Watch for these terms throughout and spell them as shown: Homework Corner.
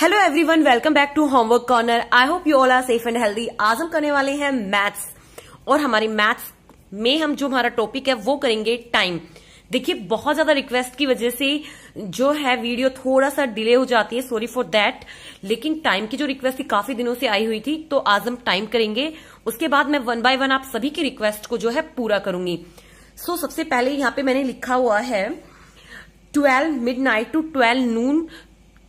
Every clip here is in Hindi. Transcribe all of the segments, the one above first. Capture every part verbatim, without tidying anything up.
Hello everyone, welcome back to homework corner. I hope you all are safe and healthy. आज हम करने वाले हैं मैथ्स, और हमारी मैथ्स में हम जो हमारा टॉपिक है वो करेंगे टाइम। देखिए, बहुत ज्यादा रिक्वेस्ट की वजह से जो है वीडियो थोड़ा सा डिले हो जाती है, सॉरी फॉर दैट। लेकिन टाइम की जो रिक्वेस्ट थी काफी दिनों से आई हुई थी, तो आज हम टाइम करेंगे। उसके बाद मैं वन बाय वन आप सभी की रिक्वेस्ट को जो है पूरा करूंगी। सो so, सबसे पहले यहाँ पे मैंने लिखा हुआ है twelve midnight to twelve noon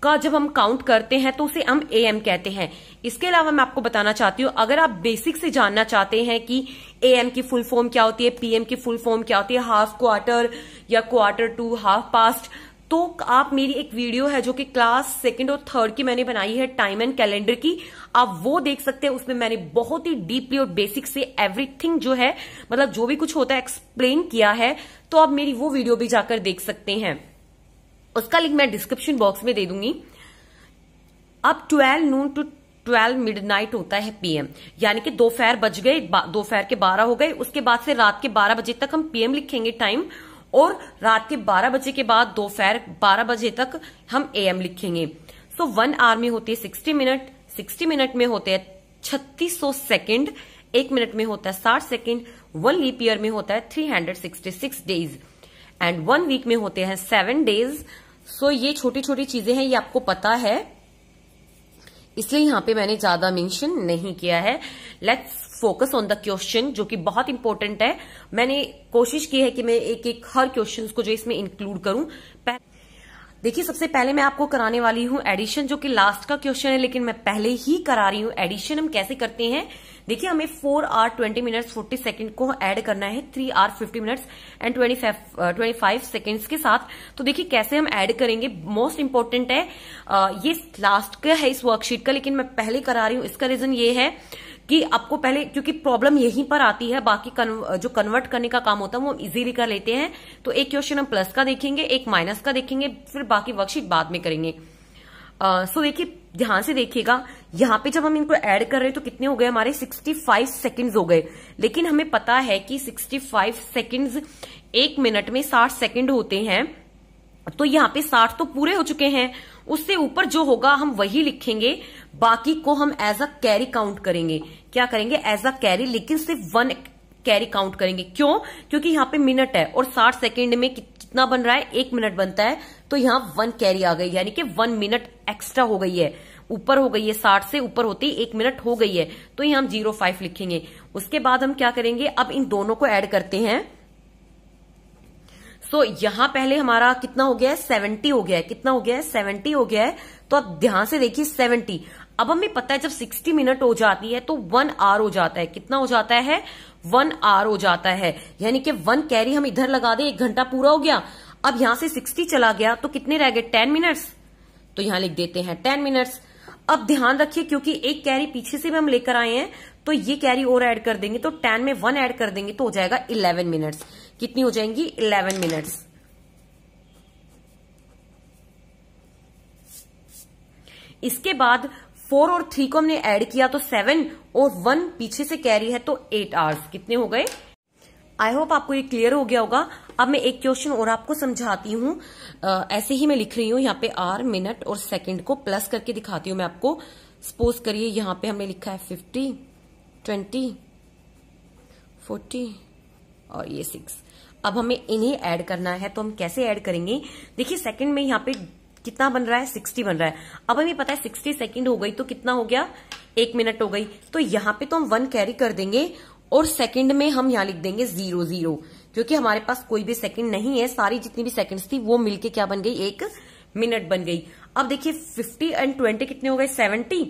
का जब हम काउंट करते हैं तो उसे हम एएम कहते हैं। इसके अलावा मैं आपको बताना चाहती हूँ, अगर आप बेसिक से जानना चाहते हैं कि एएम की फुल फॉर्म क्या होती है, पीएम की फुल फॉर्म क्या होती है, हाफ क्वार्टर या क्वार्टर टू, हाफ पास्ट, तो आप मेरी एक वीडियो है जो कि क्लास सेकंड और थर्ड की मैंने बनाई है टाइम एंड कैलेंडर की, आप वो देख सकते हैं। उसमें मैंने बहुत ही डीपली और बेसिक से एवरीथिंग जो है, मतलब जो भी कुछ होता है, एक्सप्लेन किया है। तो आप मेरी वो वीडियो भी जाकर देख सकते हैं, उसका लिंक मैं डिस्क्रिप्शन बॉक्स में दे दूंगी। अब twelve noon to twelve midnight होता है पीएम, यानी कि दोपहर बज गए, दोपहर के बारह हो गए। उसके बाद से रात के बारह बजे तक हम पीएम लिखेंगे टाइम, और रात के बारह बजे के बाद दोपहर बारह बजे तक हम एएम लिखेंगे। सो वन आवर में होती है सिक्सटी मिनट, सिक्सटी मिनट में होते हैं छत्तीस सौ सेकेंड, एक मिनट में होता है साठ सेकेंड, वन लीप ईयर में होता है three hundred sixty six days, and one week में होते हैं सेवन डेज। सो ये छोटी छोटी चीजें हैं, ये आपको पता है, इसलिए यहाँ पे मैंने ज्यादा मेंशन नहीं किया है। Let's focus on the question, जो कि बहुत इंपॉर्टेंट है। मैंने कोशिश की है कि मैं एक एक हर क्वेश्चन को जो इसमें इंक्लूड करूं। देखिए, सबसे पहले मैं आपको कराने वाली हूं एडिशन, जो कि लास्ट का क्वेश्चन है, लेकिन मैं पहले ही करा रही हूं। एडिशन हम कैसे करते हैं? देखिए, हमें four hour twenty minutes forty second को ऐड करना है three hour fifty minutes and twenty twenty five seconds के साथ। तो देखिए कैसे हम ऐड करेंगे, मोस्ट इंपॉर्टेंट है। आ, ये लास्ट का है इस वर्कशीट का, लेकिन मैं पहले करा रही हूं। इसका रीजन ये है कि आपको पहले, क्योंकि प्रॉब्लम यहीं पर आती है, बाकी कन, जो कन्वर्ट करने का काम होता है वो हम इजीली कर लेते हैं। तो एक क्वेश्चन हम प्लस का देखेंगे, एक माइनस का देखेंगे, फिर बाकी वर्कशीट बाद में करेंगे। आ, सो देखिए, ध्यान से देखिएगा, यहाँ पे जब हम इनको ऐड कर रहे हैं तो कितने हो गए हमारे, सिक्सटी फाइव सेकंड्स हो गए। लेकिन हमें पता है कि सिक्सटी फाइव सेकंड्स एक मिनट में साठ सेकंड होते हैं, तो यहाँ पे साठ तो पूरे हो चुके हैं। उससे ऊपर जो होगा हम वही लिखेंगे, बाकी को हम एज अ कैरी काउंट करेंगे। क्या करेंगे? एज अ कैरी, लेकिन सिर्फ वन कैरी काउंट करेंगे। क्यों? क्योंकि यहाँ पे मिनट है, और साठ सेकंड में कितना बन रहा है, एक मिनट बनता है, तो यहाँ वन कैरी आ गई, यानी कि वन मिनट एक्स्ट्रा हो गई है, ऊपर हो गई है, साठ से ऊपर होती है, एक मिनट हो गई है, तो यहाँ हम जीरो फाइव लिखेंगे। उसके बाद हम क्या करेंगे, अब इन दोनों को एड करते हैं। तो so, यहां पहले हमारा कितना हो गया है, सेवेंटी हो गया है, कितना हो गया है, सेवेंटी हो गया है। तो आप ध्यान से देखिए, सेवेंटी। अब हमें पता है जब सिक्सटी मिनट हो जाती है तो वन आवर हो जाता है, कितना हो जाता है, वन आवर हो जाता है, यानी कि वन कैरी हम इधर लगा दे, एक घंटा पूरा हो गया। अब यहां से सिक्सटी चला गया तो कितने रह गए, टेन मिनट्स, तो यहां लिख देते हैं टेन मिनट्स। अब ध्यान रखिए, क्योंकि एक कैरी पीछे से भी हम लेकर आए हैं, तो ये कैरी और ऐड कर देंगे, तो टेन में वन ऐड कर देंगे तो हो जाएगा इलेवन मिनट्स। कितनी हो जाएंगी, इलेवन मिनट्स। इसके बाद फोर और थ्री को हमने ऐड किया तो सेवन, और वन पीछे से कैरी है तो एट आवर्स। कितने हो गए? आई होप आपको ये क्लियर हो गया होगा। अब मैं एक क्वेश्चन और आपको समझाती हूं। आ, ऐसे ही मैं लिख रही हूं, यहाँ पे आर, मिनट और सेकंड को प्लस करके दिखाती हूं मैं आपको। सपोज करिए यहाँ पे हमने लिखा है फिफ्टी, ट्वेंटी, फोर्टी और ये सिक्स। अब हमें इन्हें ऐड करना है, तो हम कैसे ऐड करेंगे? देखिए, सेकंड में यहाँ पे कितना बन रहा है, सिक्सटी बन रहा है। अब हमें पता है सिक्सटी सेकंड हो गई तो कितना हो गया, एक मिनट हो गई, तो यहाँ पे तो हम वन कैरी कर देंगे और सेकंड में हम यहाँ लिख देंगे जीरो जीरो, क्योंकि हमारे पास कोई भी सेकंड नहीं है, सारी जितनी भी सेकंड्स थी वो मिलके क्या बन गई, एक मिनट बन गई। अब देखिए, फिफ्टी एंड ट्वेंटी कितने हो गए, सेवेंटी,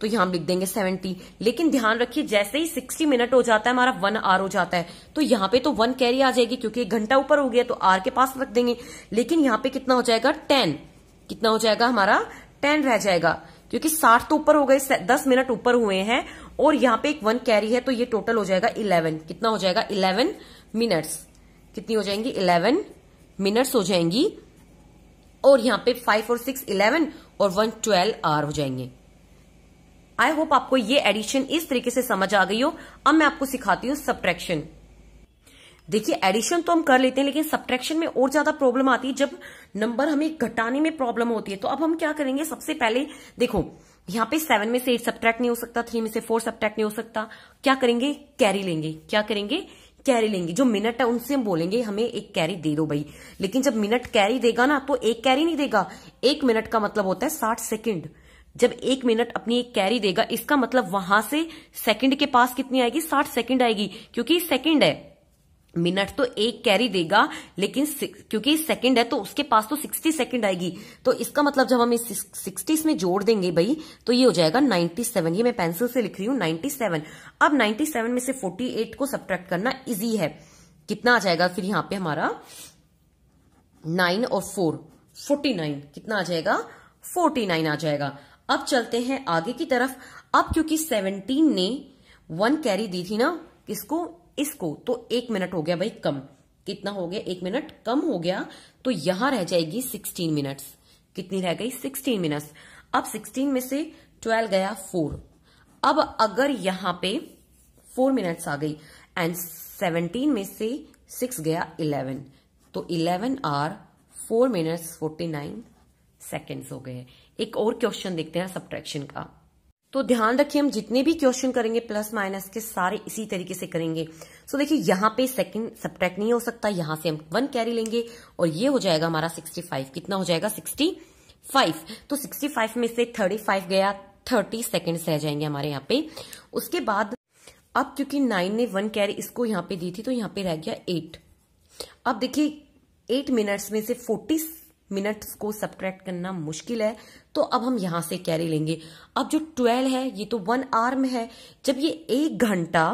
तो यहां हम लिख देंगे सेवेंटी। लेकिन ध्यान रखिए, जैसे ही सिक्सटी मिनट हो जाता है हमारा वन आर हो जाता है, तो यहाँ पे तो वन कैरी आ जाएगी, क्योंकि एक घंटा ऊपर हो गया तो आर के पास रख देंगे। लेकिन यहाँ पे कितना हो जाएगा, टेन, कितना हो जाएगा हमारा, टेन रह जाएगा, क्योंकि साठ तो ऊपर हो गए, दस मिनट ऊपर हुए हैं, और यहाँ पे एक वन कैरी है, तो ये टोटल हो जाएगा इलेवन। कितना हो जाएगा, इलेवन मिनट्स। कितनी हो जाएंगी, इलेवन मिनट्स हो जाएंगी, और यहाँ पे फाइव और सिक्स इलेवन और वन ट्वेल्व आर हो जाएंगे। आई होप आपको ये एडिशन इस तरीके से समझ आ गई हो। अब मैं आपको सिखाती हूँ सब्ट्रैक्शन। देखिए एडिशन तो हम कर लेते हैं, लेकिन सब्ट्रैक्शन में और ज्यादा प्रॉब्लम आती है जब नंबर हमें घटाने में प्रॉब्लम होती है। तो अब हम क्या करेंगे, सबसे पहले देखो यहाँ पे सेवन में से एट सब्ट्रैक्ट नहीं हो सकता, थ्री में से फोर सब्ट्रैक्ट नहीं हो सकता। क्या करेंगे, कैरी लेंगे। क्या करेंगे, कैरी लेंगे। जो मिनट है उनसे हम बोलेंगे हमें एक कैरी दे दो भाई। लेकिन जब मिनट कैरी देगा ना तो एक कैरी नहीं देगा, एक मिनट का मतलब होता है साठ सेकेंड। जब एक मिनट अपनी एक कैरी देगा इसका मतलब वहां से सेकंड के पास कितनी आएगी, साठ सेकंड आएगी, क्योंकि सेकंड है। मिनट तो एक कैरी देगा लेकिन क्योंकि सेकंड है तो उसके पास तो सिक्सटी सेकंड आएगी। तो इसका मतलब जब हम इस सिक्सटी में जोड़ देंगे भाई तो ये हो जाएगा नाइन्टी सेवन। ये मैं पेंसिल से लिख रही हूं नाइन्टी सेवन। अब नाइन्टी सेवन में से फोर्टी एट को सब्ट्रैक्ट करना इजी है। कितना आ जाएगा फिर यहाँ पे हमारा, नाइन और फोर फोर्टी नाइन। कितना आ जाएगा, फोर्टी नाइन आ जाएगा। अब चलते हैं आगे की तरफ। अब क्योंकि सेवनटीन ने वन कैरी दी थी ना इसको इसको तो एक मिनट हो गया भाई कम। कितना हो गया, एक मिनट कम हो गया। तो यहां रह जाएगी सिक्सटीन मिनट्स। कितनी रह गई, सिक्सटीन मिनट्स। अब सिक्सटीन में से ट्वेल्व गया फोर। अब अगर यहां पे फोर मिनट्स आ गई एंड सेवनटीन में से सिक्स गया इलेवन, तो eleven hour four minutes forty nine seconds हो गए। एक और क्वेश्चन देखते हैं सब्ट्रैक्शन का। तो ध्यान रखिए हम जितने भी क्वेश्चन करेंगे प्लस माइनस के सारे इसी तरीके से करेंगे। सो देखिए यहाँ पे सेकंड सब्ट्रैक्ट नहीं हो सकता, यहाँ से हम वन कैरी लेंगे और ये हो जाएगा हमारा सिक्सटी फाइव। कितना हो जाएगा, सिक्सटी फाइव। तो सिक्सटी फाइव में से थर्टी फाइव गया, थर्टी सेकेंड्स रह जाएंगे हमारे यहाँ पे। उसके बाद अब क्योंकि नाइन ने वन कैरी इसको यहाँ पे दी थी तो यहाँ पे रह गया एट। अब देखिए एट मिनट्स में से फोर्टी मिनट्स को सब्ट्रैक्ट करना मुश्किल है, तो अब हम यहां से कैरी लेंगे। अब जो ट्वेल्व है ये तो वन आवर में है। जब ये एक घंटा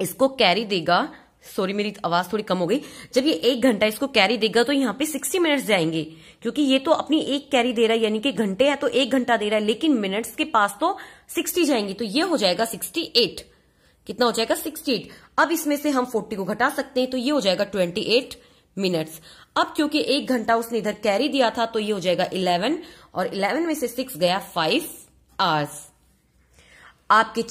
इसको कैरी देगा, सॉरी मेरी आवाज थोड़ी कम हो गई, जब ये एक घंटा इसको कैरी देगा तो यहाँ पे सिक्सटी मिनट्स जाएंगे, क्योंकि ये तो अपनी एक कैरी दे रहा है यानी कि घंटे है तो एक घंटा दे रहा है, लेकिन मिनट्स के पास तो सिक्सटी जाएंगी। तो ये हो जाएगा सिक्सटी एट। कितना हो जाएगा, सिक्सटी एट। अब इसमें से हम फोर्टी को घटा सकते हैं तो ये हो जाएगा ट्वेंटी एट मिनट्स। अब क्योंकि एक घंटा उसने इधर कैरी दिया था तो ये हो जाएगा इलेवन और इलेवन में से सिक्स गया फाइव आवर्स। आपके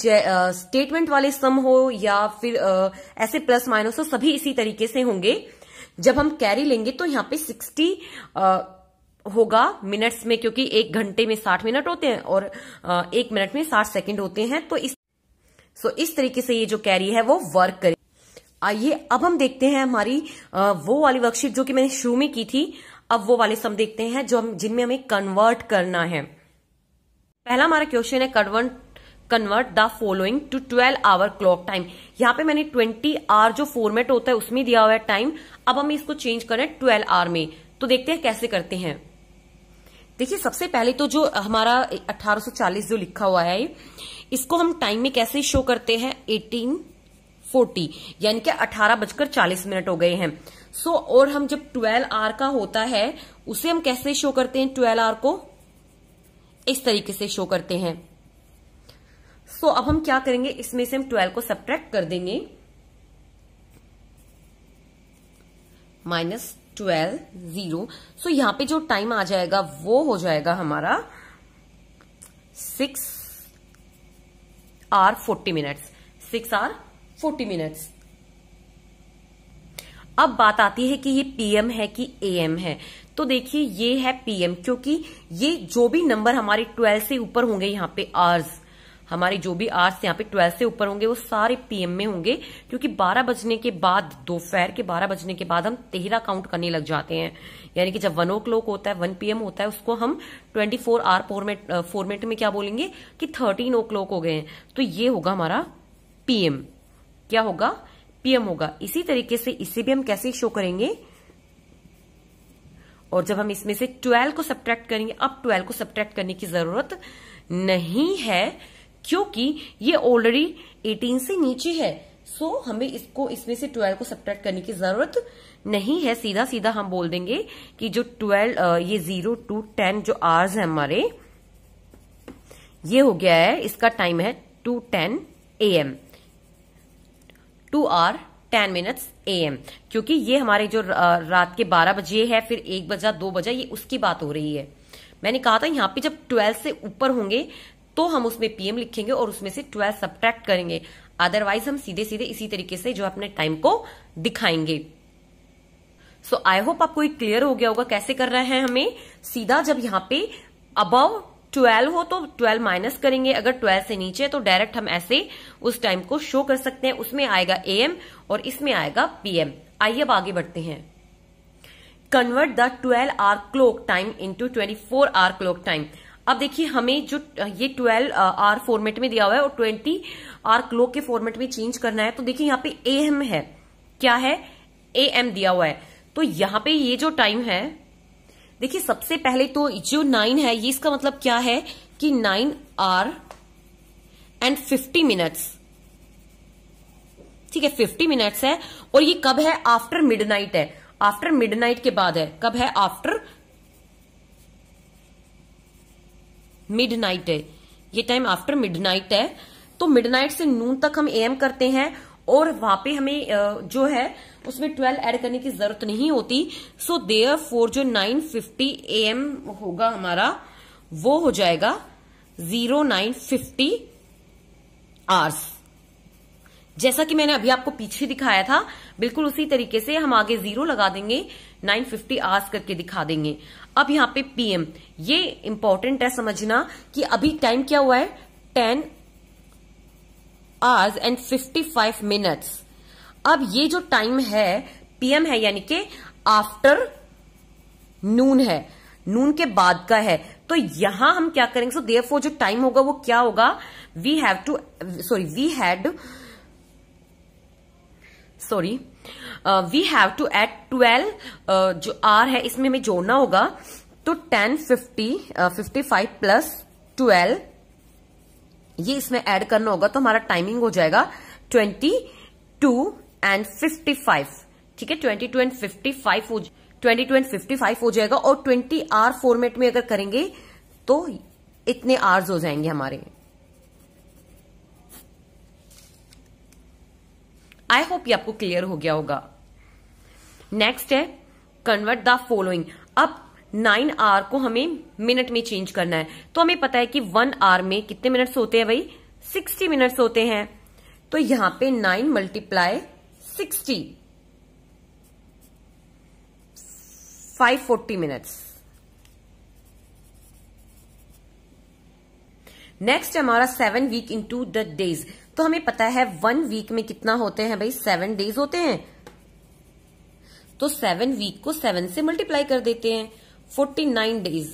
स्टेटमेंट वाले सम हो या फिर आ, ऐसे प्लस माइनस हो, सभी इसी तरीके से होंगे। जब हम कैरी लेंगे तो यहाँ पे सिक्सटी आ, होगा मिनट्स में, क्योंकि एक घंटे में साठ मिनट होते हैं और आ, एक मिनट में साठ सेकेंड होते हैं। तो इस सो इस तरीके से ये जो कैरी है वो वर्क करे। आइए अब हम देखते हैं हमारी आ, वो वाली वर्कशीट जो कि मैंने शुरू में की थी। अब वो वाले सम देखते हैं जो हम जिनमें हमें कन्वर्ट करना है। पहला हमारा क्वेश्चन है convert convert the following to twelve hour clock time. यहाँ पे मैंने ट्वेंटी आवर जो फॉर्मेट होता है उसमें दिया हुआ है टाइम। अब हमें इसको चेंज करना है ट्वेल्व आवर में। तो देखते हैं कैसे करते हैं। देखिए सबसे पहले तो जो हमारा अठारह सौ चालीस जो लिखा हुआ है इसको हम टाइम में कैसे शो करते हैं, एटीन फोर्टी यानी कि अठारह बजकर चालीस मिनट हो गए हैं। सो so, और हम जब ट्वेल्व आवर का होता है उसे हम कैसे शो करते हैं, ट्वेल्व आवर को इस तरीके से शो करते हैं। सो so, अब हम क्या करेंगे, इसमें से हम ट्वेल्व को सब्ट्रैक्ट कर देंगे। Minus twelve zero. सो यहाँ पे जो टाइम आ जाएगा वो हो जाएगा हमारा six hour forty minutes six hour forty minutes. अब बात आती है कि ये पीएम है कि एएम है। तो देखिए ये है पीएम, क्योंकि ये जो भी नंबर हमारे ट्वेल्व से ऊपर होंगे यहाँ पे आवर्स, हमारे जो भी आवर्स यहाँ पे ट्वेल्व से ऊपर होंगे वो सारे पीएम में होंगे, क्योंकि बारह बजने के बाद, दोपहर के बारह बजने के बाद हम तेरह काउंट करने लग जाते हैं। यानी कि जब वन ओ क्लॉक होता है, वन पीएम होता है, उसको हम twenty four hour format format में क्या बोलेंगे कि थर्टीन ओ क्लॉक हो गए हैं। तो ये होगा हमारा पीएम, क्या होगा, पीएम होगा। इसी तरीके से इसे भी हम कैसे शो करेंगे, और जब हम इसमें से ट्वेल्व को सब्ट्रैक्ट करेंगे। अब ट्वेल्व को सब्ट्रैक्ट करने की जरूरत नहीं है क्योंकि ये ऑलरेडी एटीन से नीचे है। सो हमें इसको इसमें से ट्वेल्व को सब्ट्रैक्ट करने की जरूरत नहीं है। सीधा सीधा हम बोल देंगे कि जो ट्वेल्व, ये जीरो टू टेन जो आवर्स है हमारे, ये हो गया है, इसका टाइम है two ten A M, two hour ten minutes A M, क्योंकि ये हमारे जो रात के बारह बजे है, फिर एक बजा दो बजा, ये उसकी बात हो रही है। मैंने कहा था यहाँ पे जब ट्वेल्व से ऊपर होंगे तो हम उसमें पीएम लिखेंगे और उसमें से ट्वेल्व सब्ट्रैक्ट करेंगे। अदरवाइज हम सीधे सीधे इसी तरीके से जो अपने टाइम को दिखाएंगे। सो आई होप आपको क्लियर हो गया होगा कैसे करना है हमें। सीधा जब यहाँ पे अबव ट्वेल्व हो तो ट्वेल्व माइनस करेंगे, अगर ट्वेल्व से नीचे तो डायरेक्ट हम ऐसे उस टाइम को शो कर सकते हैं। उसमें आएगा एएम और इसमें आएगा पीएम। आइए अब आगे बढ़ते हैं। Convert the twelve hour clock time into twenty four hour clock time. अब देखिए हमें जो ये ट्वेल्व आवर फॉर्मेट में दिया हुआ है और ट्वेंटी आवर क्लॉक के फॉर्मेट में चेंज करना है। तो देखिए यहाँ पे एएम है, क्या है एएम दिया हुआ है। तो यहाँ पे ये जो टाइम है देखिए, सबसे पहले तो जो नाइन है ये इसका मतलब क्या है कि nine hour and fifty minutes, ठीक है फिफ्टी मिनट्स है। और ये कब है? आफ्टर मिडनाइट है, आफ्टर मिडनाइट के बाद है। कब है? आफ्टर मिडनाइट है, ये टाइम आफ्टर मिडनाइट है। तो मिडनाइट से नून तक हम एएम करते हैं और वहां पे हमें जो है उसमें ट्वेल्व ऐड करने की जरूरत नहीं होती। सो देयर फोर जो नाइन फिफ्टी एएम होगा हमारा वो हो जाएगा जीरो नाइन फिफ्टी आवर्स। जैसा कि मैंने अभी आपको पीछे दिखाया था बिल्कुल उसी तरीके से हम आगे जीरो लगा देंगे, नाइन फिफ्टी आवर्स करके दिखा देंगे। अब यहाँ पे पीएम, ये इंपॉर्टेंट है समझना कि अभी टाइम क्या हुआ है ten hours and fifty five minutes. अब ये जो टाइम है पीएम है यानी कि आफ्टर नून है, नून के बाद का है। तो यहां हम क्या करेंगे, सो देयरफॉर जो टाइम होगा वो क्या होगा, we have to sorry we had sorry we have to add twelve जो आर है इसमें हमें जोड़ना होगा। तो ten fifty fifty five plus twelve ये इसमें ऐड करना होगा। तो हमारा टाइमिंग हो जाएगा twenty two and fifty five, ठीक है twenty two and fifty five हो twenty two and fifty five हो जाएगा। और ट्वेंटी आर फॉर्मेट में अगर करेंगे तो इतने आर्स हो जाएंगे हमारे। आई होप ये आपको क्लियर हो गया होगा। नेक्स्ट है कन्वर्ट द फॉलोइंग। अब नाइन आवर को हमें मिनट में चेंज करना है। तो हमें पता है कि वन आवर में कितने मिनट्स होते हैं भाई, सिक्सटी मिनट्स होते हैं। तो यहां पे nine multiply sixty, five forty minutes. Next हमारा seven week into the days. तो हमें पता है वन वीक में कितना होते हैं भाई, सेवन डेज होते हैं। तो सेवन वीक को सेवन से मल्टीप्लाई कर देते हैं, forty nine days,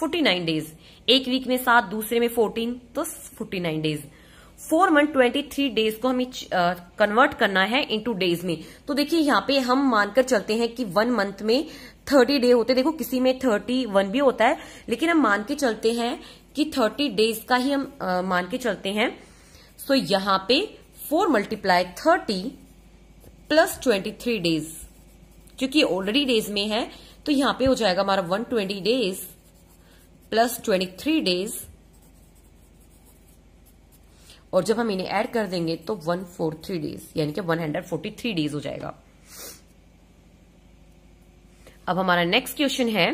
forty nine days. एक वीक में सात, दूसरे में फोर्टीन, तो forty nine days. Four month twenty three days को हमें कन्वर्ट करना है इनटू डेज में। तो देखिए यहाँ पे हम मानकर चलते हैं कि वन मंथ में थर्टी डे होते हैं। देखो किसी में थर्टी वन भी होता है, लेकिन हम मान के चलते हैं कि थर्टी डेज का ही हम आ, मान के चलते हैं। सो so, यहाँ पे four multiply thirty plus twenty three days, क्योंकि ऑलरेडी डेज में है। तो यहाँ पे हो जाएगा हमारा one twenty days plus twenty three days, और जब हम इन्हें ऐड कर देंगे तो वन फोर थ्री डेज यानी कि one hundred forty three days हो जाएगा। अब हमारा नेक्स्ट क्वेश्चन है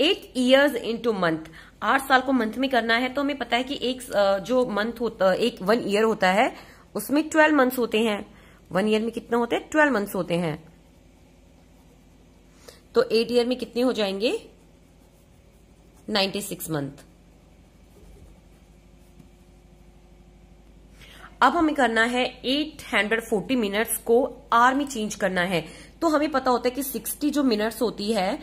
एट ईयर्स इनटू मंथ। आठ साल को मंथ में करना है, तो हमें पता है कि एक जो मंथ होता एक वन ईयर होता है उसमें ट्वेल्व मंथ्स होते हैं। वन ईयर में कितना होते हैं, ट्वेल्व मंथ्स होते हैं। तो एट ईयर में कितने हो जाएंगे, नाइन्टी सिक्स मंथ। अब हमें करना है एट हंड्रेड फोर्टी मिनट्स को आर में चेंज करना है। तो हमें पता होता है कि सिक्सटी जो मिनट्स होती है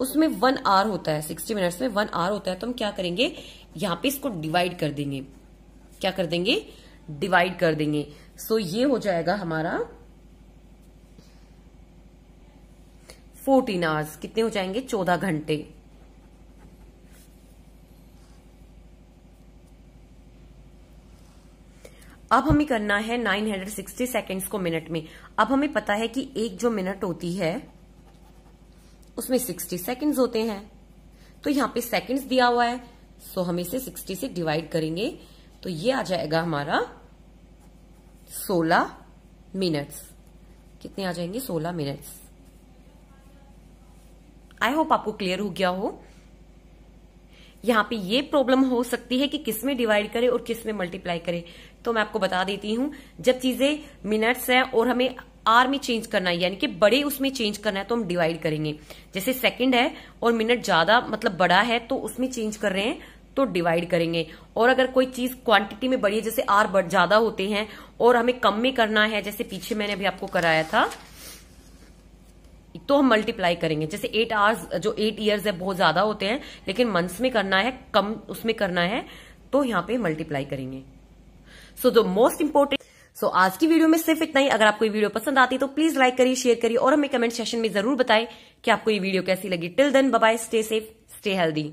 उसमें वन आर होता है, सिक्सटी मिनट्स में वन आर होता है। तो हम क्या करेंगे, यहाँ पे इसको डिवाइड कर देंगे। क्या कर देंगे, डिवाइड कर देंगे। सो ये हो जाएगा हमारा फोर्टीन आवर्स। कितने हो जाएंगे, चौदह घंटे। अब हमें करना है नाइन हंड्रेड सिक्सटी सेकेंड्स को मिनट में। अब हमें पता है कि एक जो मिनट होती है उसमें सिक्सटी सेकेंड्स होते हैं। तो यहाँ पे सेकेंड्स दिया हुआ है, सो हम इसे सिक्सटी से डिवाइड करेंगे। तो ये आ जाएगा हमारा सोलह मिनट्स। कितने आ जाएंगे, सोलह मिनट्स। आई होप आपको क्लियर हो गया हो। यहाँ पे ये प्रॉब्लम हो सकती है कि किस में डिवाइड करे और किस में मल्टीप्लाई करे। तो मैं आपको बता देती हूँ, जब चीजें मिनट्स हैं और हमें आर में चेंज करना है, यानी कि बड़े उसमें चेंज करना है, तो हम डिवाइड करेंगे। जैसे सेकंड है और मिनट ज्यादा मतलब बड़ा है तो उसमें चेंज कर रहे हैं तो डिवाइड करेंगे। और अगर कोई चीज क्वांटिटी में बड़ी है, जैसे आर बढ़ ज्यादा होते हैं और हमें कम में करना है, जैसे पीछे मैंने अभी आपको कराया था, तो हम मल्टीप्लाई करेंगे। जैसे एट आवर्स जो एट ईयर्स है बहुत ज्यादा होते हैं, लेकिन मंथ्स में करना है, कम उसमें करना है, तो यहाँ पे मल्टीप्लाई करेंगे। So the most important so so, आज की वीडियो में सिर्फ इतना ही। अगर आपको ये वीडियो पसंद आती है तो प्लीज लाइक करिए, शेयर करिए और हमें कमेंट सेक्शन में जरूर बताएं कि आपको ये वीडियो कैसी लगी। Till then bye bye, stay safe, stay healthy.